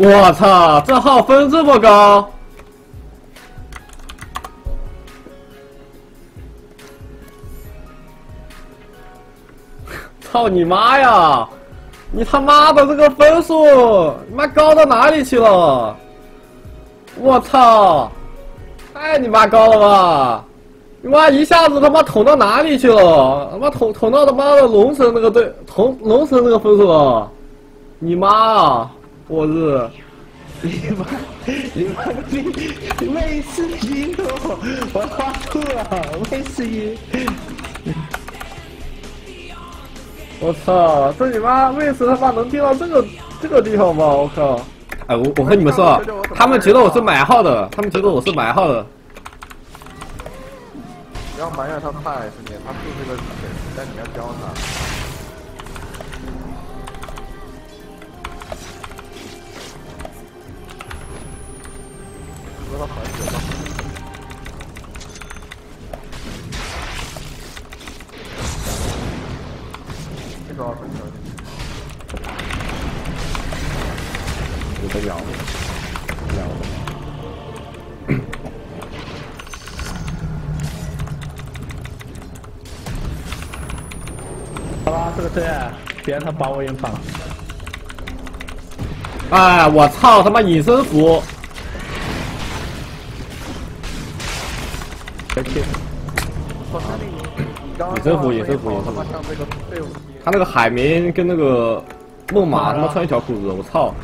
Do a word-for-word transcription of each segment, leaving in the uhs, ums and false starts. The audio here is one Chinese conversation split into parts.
我操，这号分这么高！操你妈呀！你他妈的这个分数，你妈高到哪里去了？我操！太你妈高了吧！你妈一下子他妈捅到哪里去了？他妈捅捅到他妈的龙神那个队，捅龙神那个分数了！你妈啊！我日！你妈！你妈个逼！卫斯理！我花吐了！卫斯理！我操！这你妈卫斯他妈能定到这个这个地方吗？我靠！哎，我我跟你们说啊，他们觉得我是买号的，他们觉得我是买号的。不要埋怨他太兄弟，他就是个人，但你要教他。让他缓解吧。这个二分球。 不咬了，咬了！好吧，这个队，别让他把我引反了。哎，我操他妈隐身服！隐身服，隐身服，他那个海绵跟那个梦马他妈穿一条裤子，我操！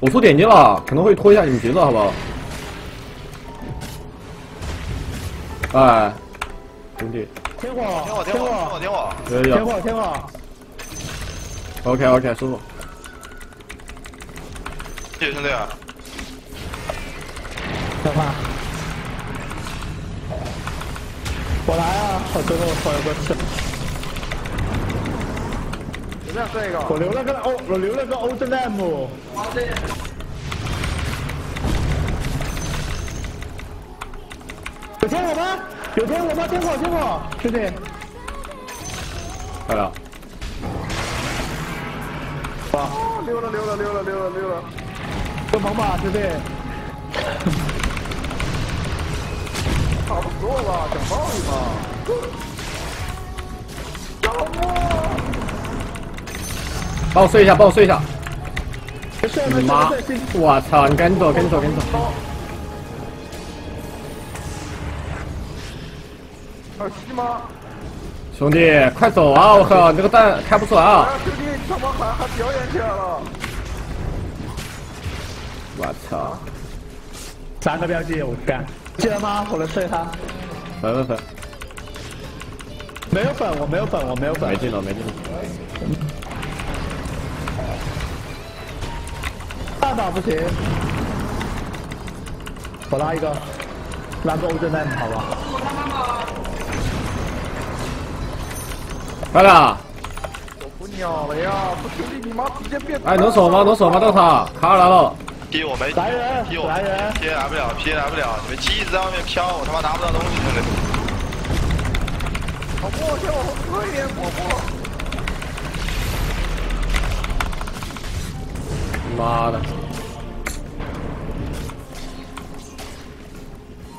我出点击了，可能会拖一下你们节奏，好不好？哎，兄弟，天火，天火，天火，天火，天火 ，OK，OK， 舒服。谢谢兄弟啊！小胖，我来啊！我最后跑过去。 我留了个欧，我留了个欧特奈姆。有天火吗？有天火吗？天火，天火，兄弟。来了。哇！溜了，溜了，溜了，溜了，溜了。这猛犸，兄弟。差不多了，想抱一抱。小莫。 帮我睡一下，帮我睡一下。你妈！我操！你赶紧走，赶紧走，赶紧走。二七吗？兄弟，快走啊！我靠，这个蛋开不出来啊！兄弟，他妈还还表演起来了！我操！三个标记，我干！记得吗？我来睡他。粉粉粉！没有粉，我没有粉，我没有粉。没进了，没进了。 大打不行，我拉一个，拉个欧正奈姆，好吧？快了！我不鸟了呀！不兄弟，你妈直接变！哎，能守吗？能守吗？到塔，卡尔来了！劈我没！来人！劈我！来人！劈来不了，劈来不了！你们鸡一直在外面飘，我他妈拿不到东西，兄弟！我过去，我可以，我过。 妈的！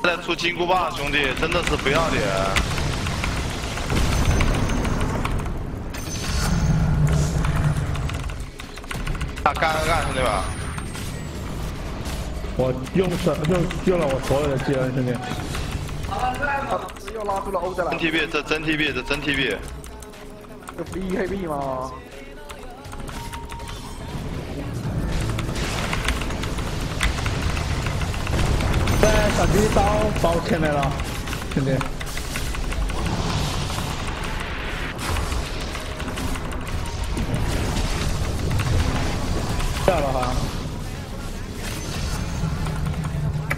再出金箍棒，兄弟，真的是不要脸！啊，干干干，兄弟们！我用上用用了我所有的技能，兄弟。又拉出了欧德莱。真 T B， 这真 T B， 这真 T B。这不一 K B 吗？ 小鸡刀把我牵来了，兄弟。掉了哈！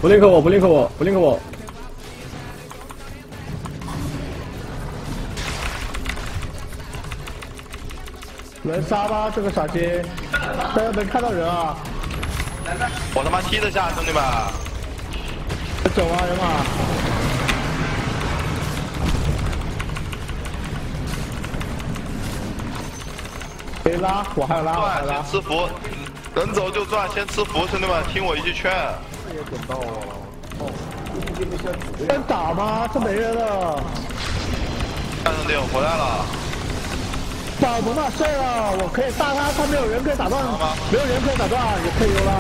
不认可我，不认可我，不认可我。人杀吧，这个傻鸡！大家没看到人啊！我他妈踢得下，兄弟们！ 走啊，人马！可以拉，我还要拉，我还要拉。先吃符，能走就转，先吃符，兄弟们，听我一句劝。这也点到我了，哦，这没事。先打吗？这没人了。看兄弟，我回来了。早不嘛，睡了，我可以杀他，他没有人可以打断，没有人可以打断，也可以游拉。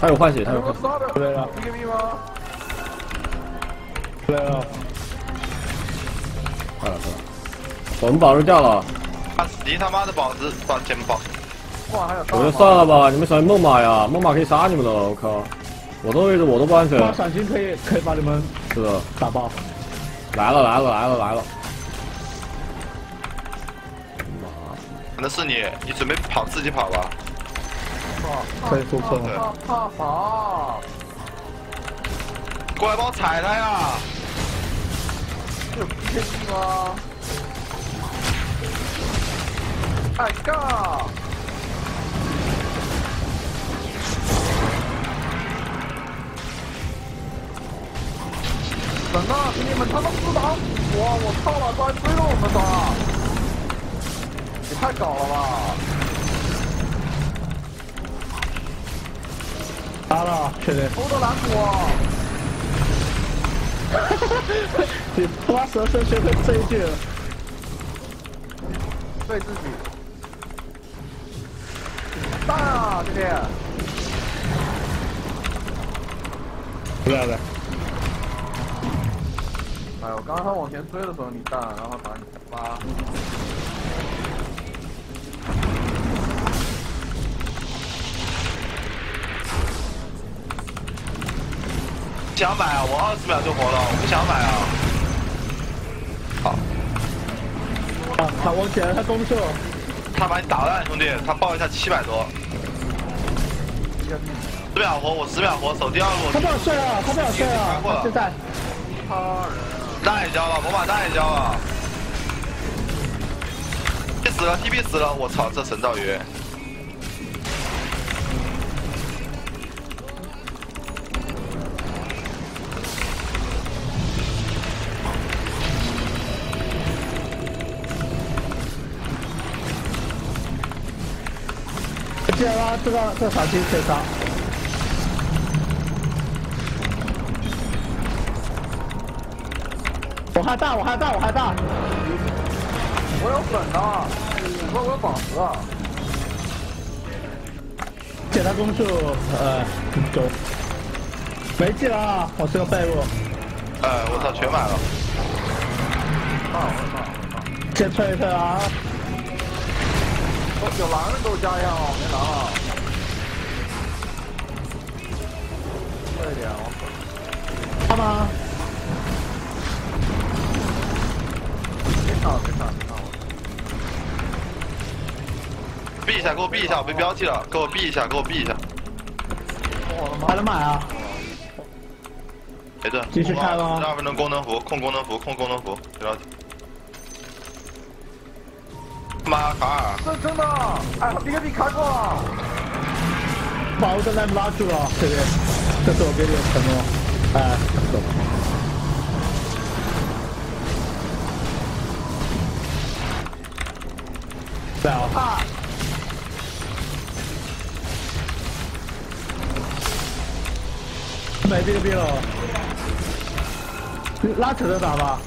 他有换血，他有换血。出来了，出来了，快了快了，我们保住掉了。离他妈的保值，上肩膀。我就算了吧，你们小心梦马呀，梦马可以杀你们的，我靠！我的位置我都不安全。闪星可以可以把你们是的打爆。来了来了来了来了。妈，可能是你，你准备跑自己跑吧。 可以突破了！好，过来帮我踩他呀！有天气吗？哎呀！怎么，兄弟们，他们不打我，我操了，他还追着我们打，也太搞了吧！ 杀了，确定。偷到蓝果。你他妈蛇身学会这一句了。对自己。炸啊，这边。不要的。哎，我刚刚他往前追的时候你炸，然后把你拉。想买啊！我二十秒就活了，我不想买啊！好，啊，他往前，他攻射，他把你打烂，兄弟，他爆一下七百多，十秒活，我十秒活，走第二路。他不想睡了，他不想睡了，现在。大野交了，我把大野交了。T P 死了 ，T P 死了，我操，这神造鱼。 这个这个这闪星可以杀，我还大我还大我还大，我有粉啊，我我有宝石啊，给他攻速呃走，没技了啊，我是个废物，哎我操全买了，啊我操，先退一退啊。 我小狼给我加一下啊，没拿啊！快点啊！干嘛？别打别打别打我！避一下，给我避一下，我被标记了，给我避一下，给我避一下。我他妈的买啊！没盾，继续开吧。十二分钟功能符，控功能符，控功能符，别着急。 妈卡尔，这真的！哎，别给你卡过了，把我这来拉住了，对不对？这是我给你的承诺，哎，走。对啊。没这个兵了，拉扯着打吧。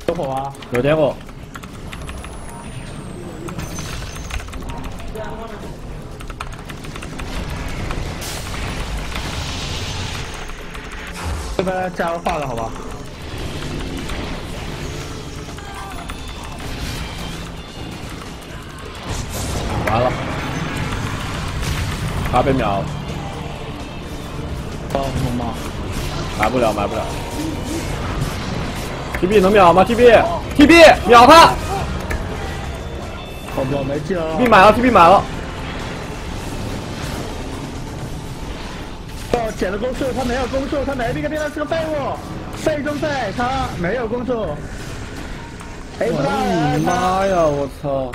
哦，有火啊！有点火。这边加个化了，好吧？完了，八百秒。 哦，妈妈。埋不了，埋不了。T B 能秒吗 ？T B，T B 秒他！好秒没劲啊 ！T B 买了 ，T B 买了。哦，捡了攻速，他没有攻速，他没那个变态是个废物，废中废，他没有攻速。哎呀妈呀！我操！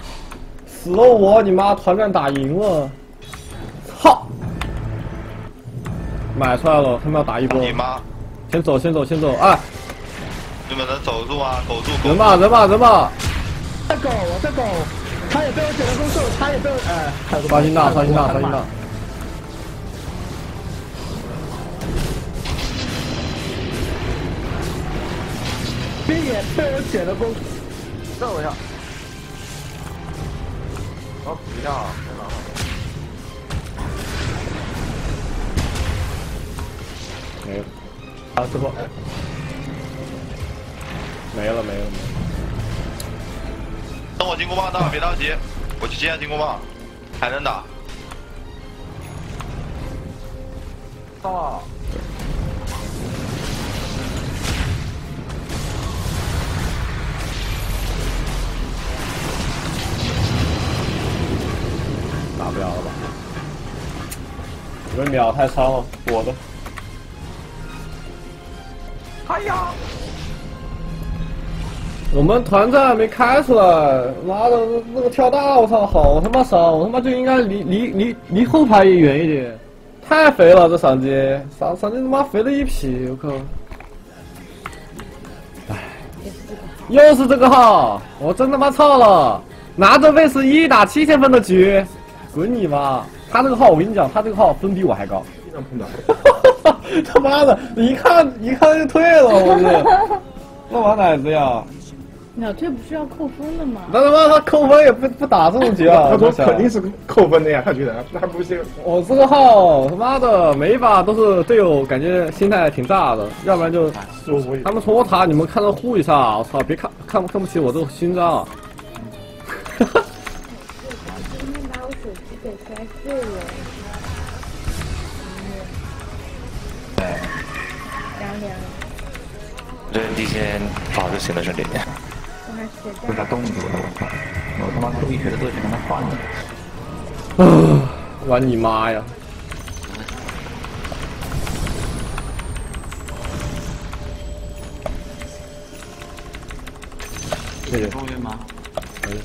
死了我！你妈！团战打赢了。 买出来了，他们要打一波。你妈！先走，先走，先走！哎，你们能走住啊？走住！人吧，人吧，人吧！这狗，我这狗，他也被我捡了攻速，他也被我哎。刷新大，刷新大，刷新大！别也被我捡了攻，让我一下。我不要，别拿了。 没了，啊，师傅，没了没了没了。等我金箍棒到，别着急，我去接下金箍棒，还能打。到了。打不了了吧？你们秒太长了，我的。 哎呀！我们团战没开出来，妈的，那个跳大，我操，好他妈伤，我他妈就应该离离离离后排也远一点，太肥了这闪击，闪闪击他妈肥了一匹，我靠！哎，又是这个号，我真他妈操了，拿着 V 一打七千分的局，滚你妈！他这个号我跟你讲，他这个号分比我还高。 他妈的，一看一看就退了，我去！那玩哪子呀？秒退不是要扣分的吗？那他妈他扣分也不不打这种局啊！他肯定是扣分的呀，他觉得他不信。我这个号他妈的每一把都是队友，感觉心态挺炸的，要不然就他们从我塔你们看到护一下，我操！别看看不看不起我这个勋章。哈哈。今天把我手机给摔碎了。 这地线早就行了，兄弟。被他冻住了，我操！我他妈故意学的这些，让他换的。啊！玩你妈呀！这个后面吗？可以。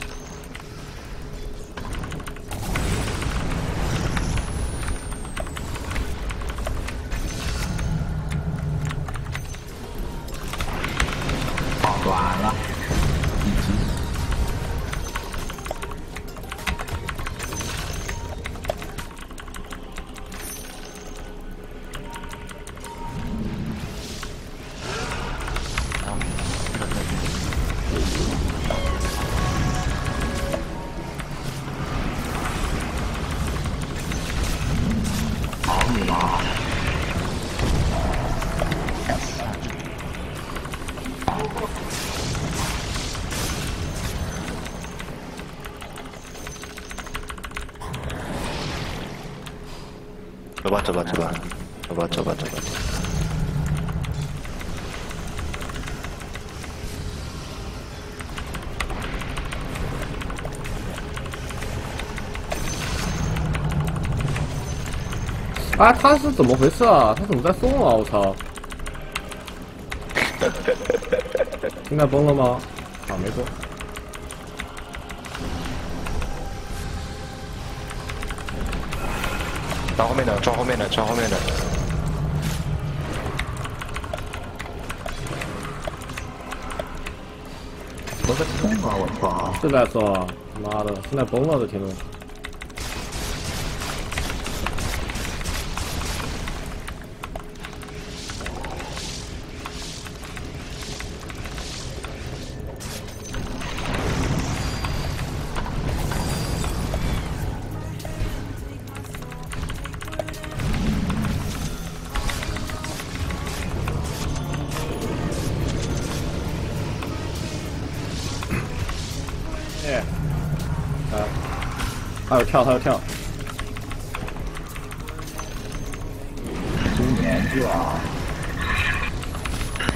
走吧，走吧，走吧，走吧，走吧，走吧。哎，他是怎么回事啊？他怎么在送啊？我操！现在崩了吗？啊，没崩。 抓后面的，抓后面的，抓后面的。我在崩啊！我操！是在说，妈的，现在崩了的听众。他要跳，他要跳！今年就啊，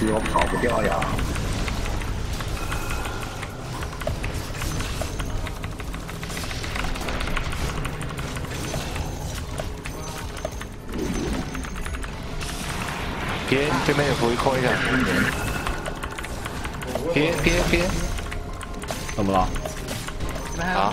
逼我跑不掉呀！别，对面有浮力扣一下。别别别！怎么了？啊？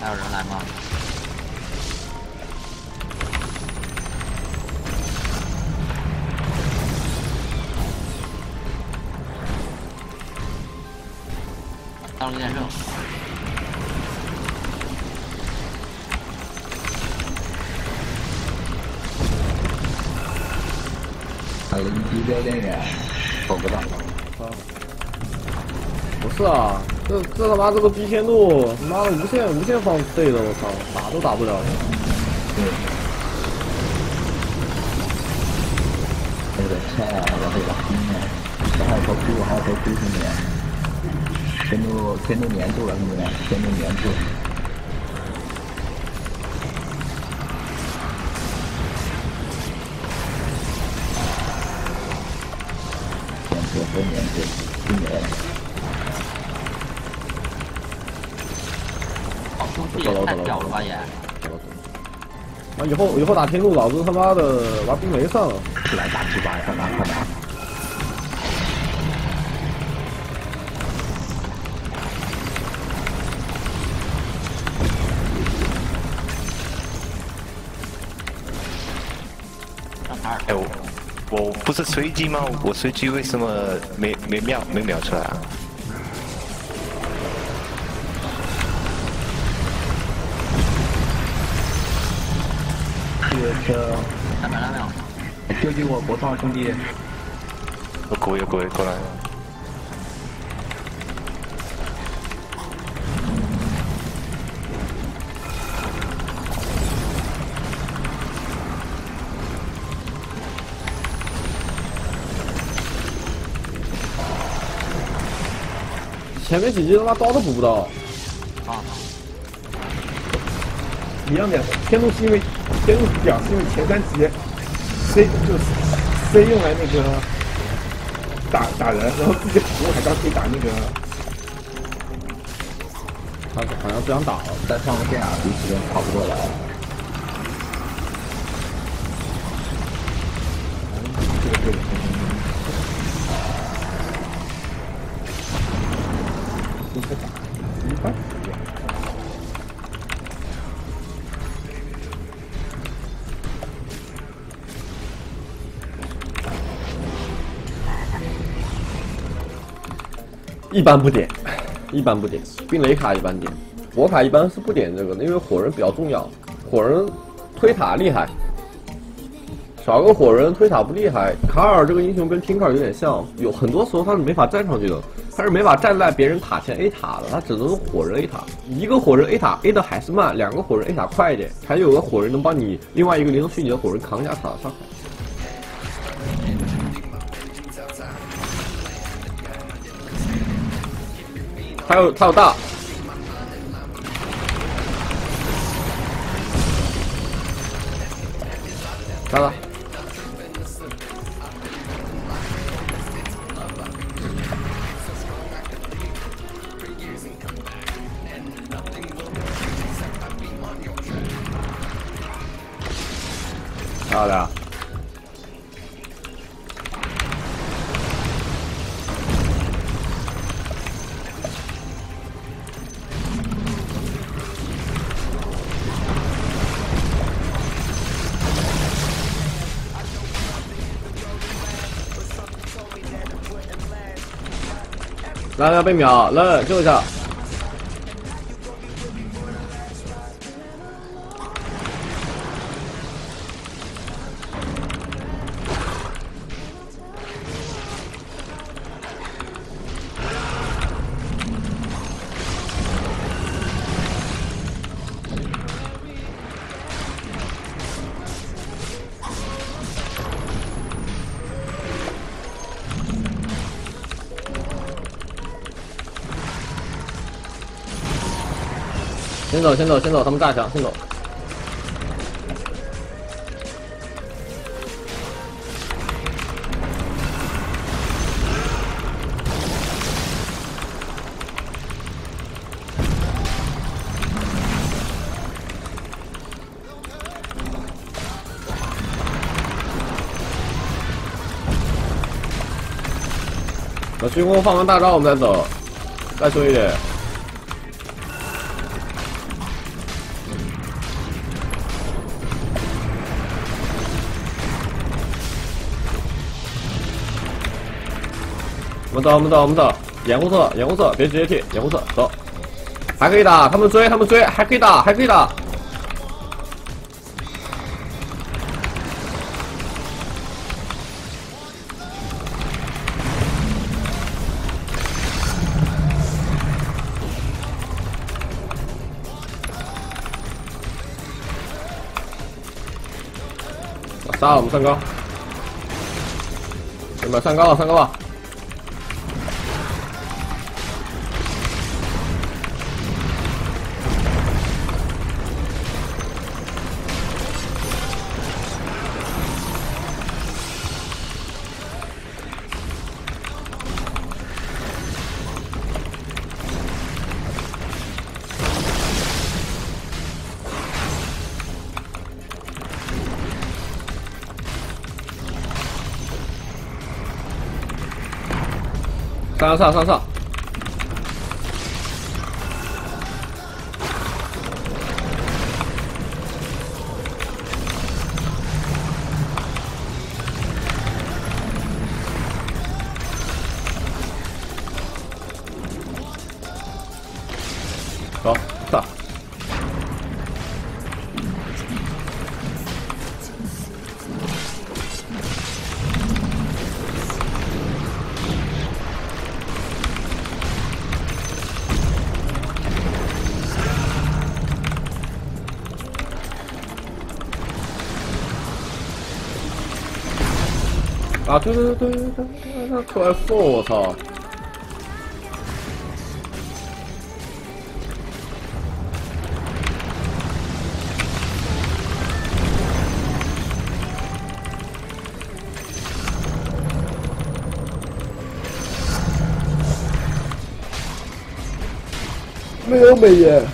还有人来吗？到了战胜，还有一标电源，走不到。啊、不是啊，这这他妈这个逼限度，妈的无限无限放废的，我操，打都打不了。嗯。那个菜啊，然后打冰啊，然后投猪，还有投猪什么的。 天都天都黏住了，兄弟们，天都黏住了。黏住，都黏住，都黏了。好兄弟，太屌了吧也！啊，以后以后打天路，老子他妈的玩冰雷上了。来打七八，快拿快拿！ 哎，我我不是随机吗？我随机为什么没没秒没秒出来啊？这个来秒来秒，救救我国创兄弟！我过来过来过来！前面几局他妈刀都补不到，啊！一样的，天路是因为天路屌是因为前三集 ，C 就是 C 用来那个打打人，然后自己补还当可以打那个，他好像不想打了，但上个电啊，一时间跑不过来。这个这个。 一般不点，一般不点，冰雷卡一般点，火卡一般是不点这个的，因为火人比较重要，火人推塔厉害，少个火人推塔不厉害。卡尔这个英雄跟Tinker有点像，有很多时候他是没法站上去的。 他是没法站在别人塔前 A 塔的，他只能火人 A 塔。一个火人 A 塔 A 的还是慢，两个火人 A 塔快一点，还有个火人能帮你另外一个灵动虚拟的火人扛一下塔的伤害。还有他有大，来了。 好的，来来被秒了，救一下。先走，先走，先走，他们炸墙，先走。把虚空放完大招，我们再走，再出一点。 我们走，我们走，我们走！掩护侧，掩护侧，别直接踢，掩护侧，走，还可以打，他们追，他们追，还可以打，还可以打。我杀了，我们上高，你们上高了，上高了。 上上上上！走上！啊！对对对对对对！他出来后，我操！没有美颜。